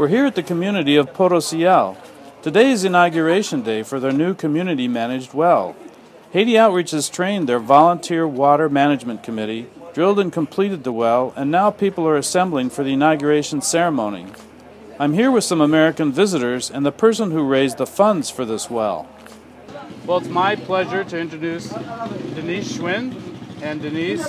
We're here at the community of Potoseyal. Today is inauguration day for their new community managed well. Haiti Outreach has trained their volunteer water management committee, drilled and completed the well, and now people are assembling for the inauguration ceremony. I'm here with some American visitors and the person who raised the funds for this well. Well, it's my pleasure to introduce Denise Schwind. And Denise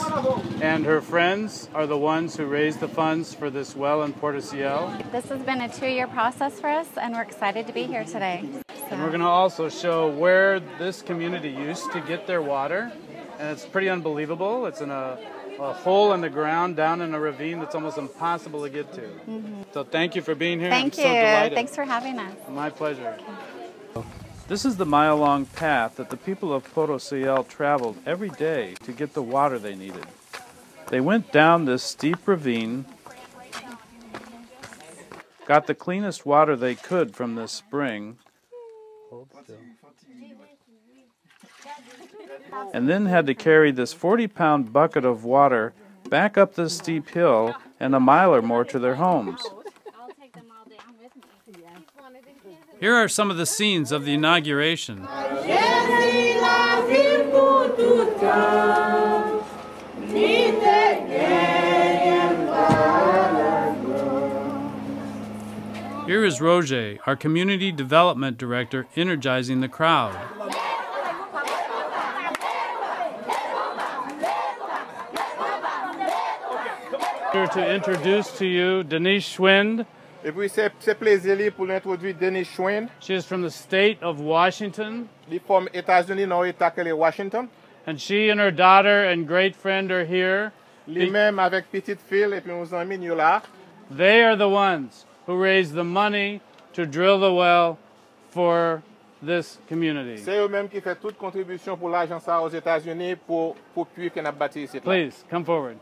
and her friends are the ones who raised the funds for this well in Potoseyal. This has been a 2-year process for us, and we're excited to be here today. And we're going to also show where this community used to get their water, and it's pretty unbelievable. It's in a hole in the ground down in a ravine that's almost impossible to get to. So thank you for being here. I'm so delighted. Thanks for having us. My pleasure. Okay. This is the mile-long path that the people of Potoseyal traveled every day to get the water they needed. They went down this steep ravine, got the cleanest water they could from this spring, and then had to carry this 40-pound bucket of water back up this steep hill and a mile or more to their homes. Here are some of the scenes of the inauguration. Here is Roger, our community development director, energizing the crowd. Here to introduce to you Denise Schwind. She is from the state of Washington. And she and her daughter and great friend are here. They are the ones who raised the money to drill the well for this community. Please, come forward.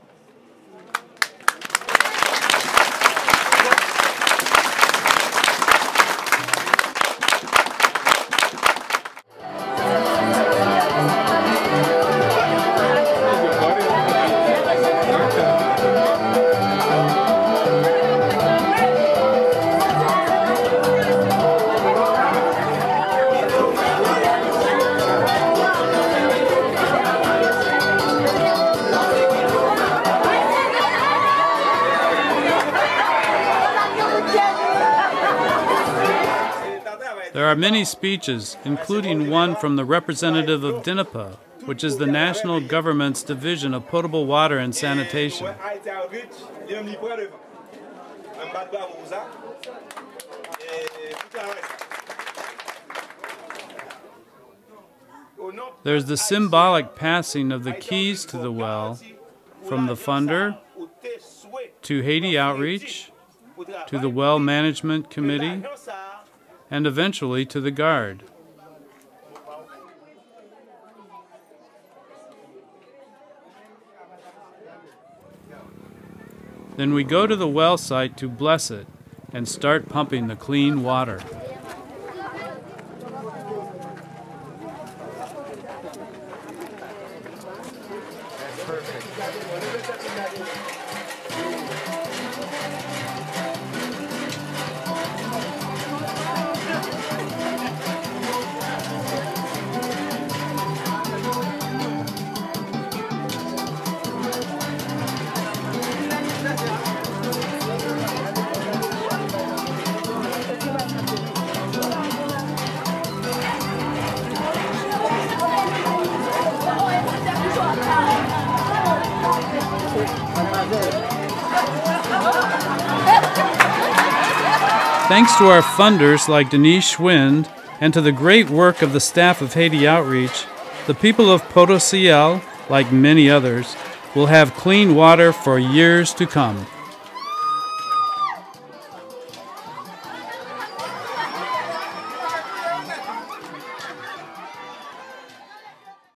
There are many speeches, including one from the representative of DINEPA, which is the national government's division of potable water and sanitation. There's the symbolic passing of the keys to the well from the funder to Haiti Outreach to the Well Management Committee, and eventually to the guard. Then we go to the well site to bless it and start pumping the clean water. That's perfect. Thanks to our funders like Denise Schwind and to the great work of the staff of Haiti Outreach, the people of Potoseyal, like many others, will have clean water for years to come.